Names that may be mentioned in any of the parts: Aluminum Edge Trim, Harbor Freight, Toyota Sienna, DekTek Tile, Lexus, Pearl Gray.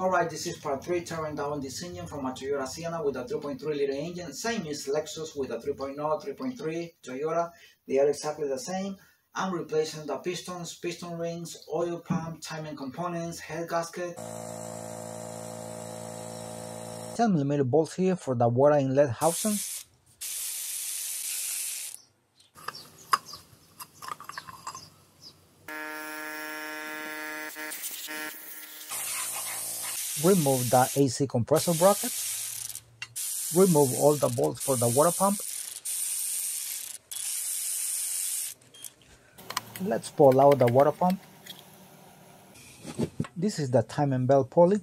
Alright, this is part 3, tearing down this engine from a Toyota Sienna with a 3.3 liter engine. Same as Lexus with a 3.0, 3.3, Toyota. They are exactly the same. I'm replacing the pistons, piston rings, oil pump, timing components, head gasket. 10mm bolts here for the water inlet housing. Remove the AC compressor bracket. Remove all the bolts for the water pump. Let's pull out the water pump. This is the timing belt pulley.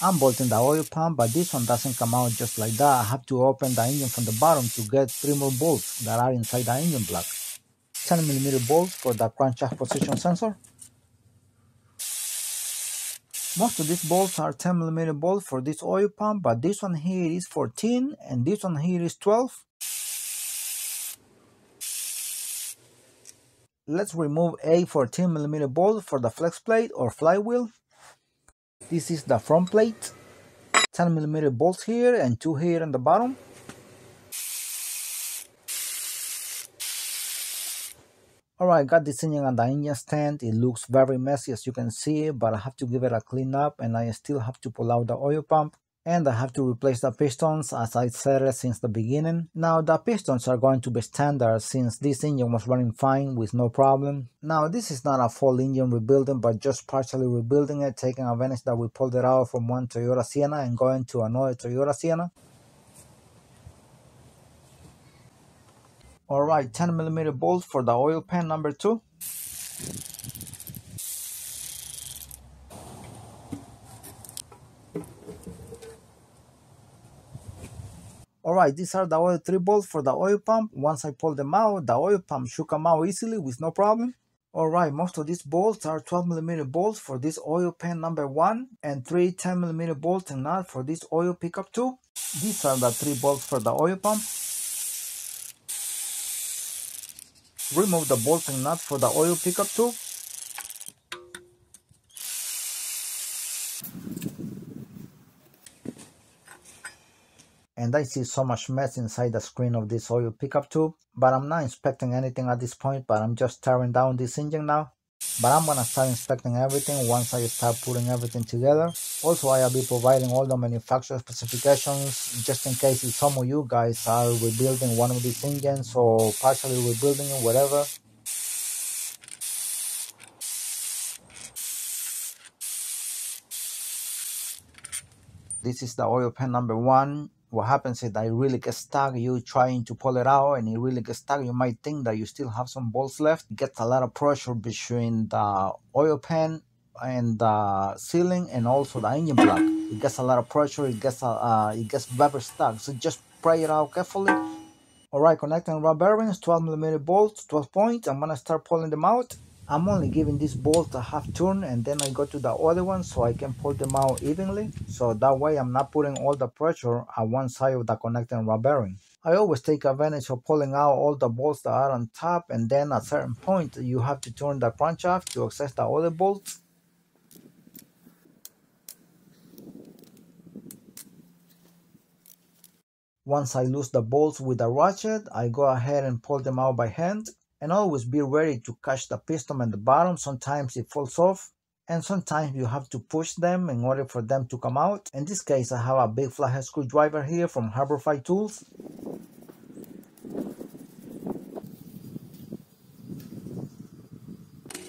I'm bolting the oil pump, but this one doesn't come out just like that. I have to open the engine from the bottom to get 3 more bolts that are inside the engine block. 10mm bolts for the crankshaft position sensor. Most of these bolts are 10mm bolts for this oil pump, but this one here is 14 and this one here is 12. Let's remove a 14mm bolt for the flex plate or flywheel. This is the front plate. 10mm bolts here and 2 here on the bottom. Alright, got this engine on the engine stand. It looks very messy as you can see, but I have to give it a clean up, and I still have to pull out the oil pump, and I have to replace the pistons as I said since the beginning. Now the pistons are going to be standard since this engine was running fine with no problem. Now this is not a full engine rebuilding, but just partially rebuilding it, taking advantage that we pulled it out from one Toyota Sienna and going to another Toyota Sienna. Alright, 10mm bolts for the oil pan number 2. Alright, these are the other 3 bolts for the oil pump. Once I pull them out, the oil pump should come out easily with no problem. Alright, most of these bolts are 12mm bolts for this oil pan number 1 and 3 10mm bolts and nut for this oil pickup 2. These are the 3 bolts for the oil pump. Remove the bolt and nut for the oil pickup too. And I see so much mess inside the screen of this oil pickup tube, but I'm not inspecting anything at this point, but I'm just tearing down this engine now. But I'm gonna start inspecting everything once I start putting everything together. Also, I'll be providing all the manufacturer specifications just in case if some of you guys are rebuilding one of these engines or partially rebuilding it, whatever. This is the oil pan number 1. What happens is that it really gets stuck. You trying to pull it out and it really gets stuck. You might think that you still have some bolts left. It gets a lot of pressure between the oil pan and the ceiling and also the engine block. It gets a lot of pressure. It gets very stuck. So just pry it out carefully. Alright, connecting rod bearings, 12mm bolts, 12 points. I'm gonna start pulling them out. I'm only giving this bolt a half turn and then I go to the other one so I can pull them out evenly. So that way I'm not putting all the pressure on one side of the connecting rod bearing. I always take advantage of pulling out all the bolts that are on top, and then at a certain point you have to turn the crankshaft to access the other bolts. Once I lose the bolts with the ratchet, I go ahead and pull them out by hand. And always be ready to catch the piston at the bottom. Sometimes it falls off, and sometimes you have to push them in order for them to come out. In this case, I have a big flathead screwdriver here from Harbor Freight Tools.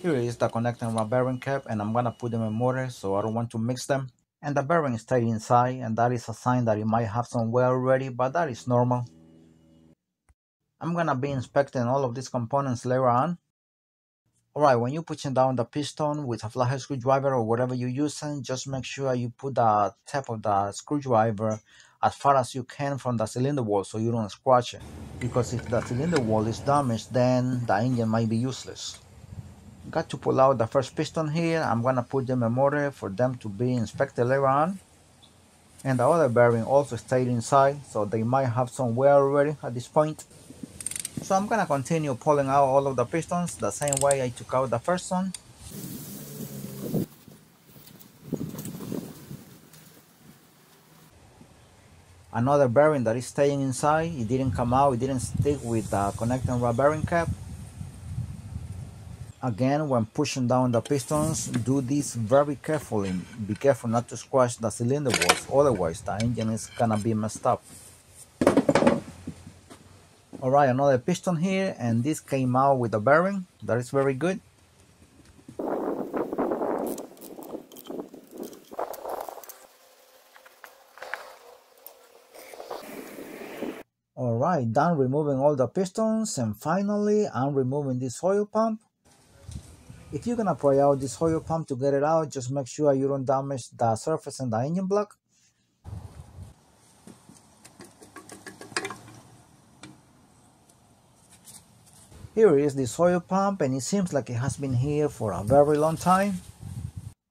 Here is the connecting rod bearing cap, and I'm gonna put them in mortar so I don't want to mix them. And the bearing stayed inside, and that is a sign that it might have some wear already, but that is normal. I'm gonna be inspecting all of these components later on. Alright, when you're pushing down the piston with a flathead screwdriver or whatever you're using, just make sure you put the tip of the screwdriver as far as you can from the cylinder wall so you don't scratch it. Because if the cylinder wall is damaged, then the engine might be useless. Got to pull out the first piston here. I'm gonna put them in mortar for them to be inspected later on. And the other bearing also stayed inside, so they might have some wear already at this point. So I'm gonna continue pulling out all of the pistons the same way I took out the first one. another bearing that is staying inside. It didn't come out, it didn't stick with the connecting rod bearing cap. Again, when pushing down the pistons, do this very carefully. Be careful not to squash the cylinder walls, otherwise the engine is gonna be messed up. Alright, another piston here, and this came out with a bearing. That is very good. Alright, done removing all the pistons, and finally I'm removing this oil pump. If you're gonna pry out this oil pump to get it out, just make sure you don't damage the surface and the engine block. Here is this oil pump, and it seems like it has been here for a very long time.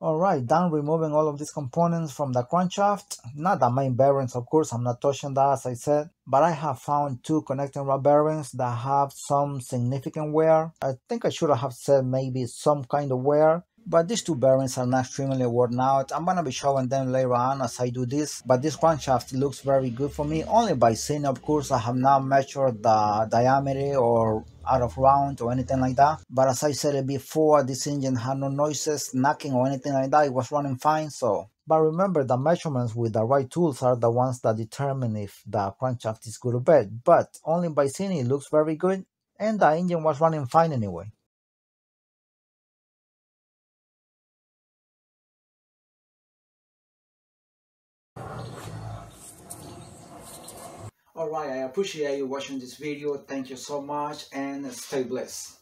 Alright, done removing all of these components from the crankshaft. Not the main bearings, of course, I'm not touching that as I said, but I have found two connecting rod bearings that have some significant wear. I think I should have said maybe some kind of wear, but these two bearings are not extremely worn out. I'm gonna be showing them later on as I do this, but this crankshaft looks very good for me, only by seeing, of course. I have not measured the diameter or out of round or anything like that, but as I said before, this engine had no noises, knocking or anything like that. It was running fine. So, but remember, the measurements with the right tools are the ones that determine if the crankshaft is good or bad, but only by seeing it looks very good, and the engine was running fine anyway. Alright, I appreciate you watching this video. Thank you so much, and stay blessed.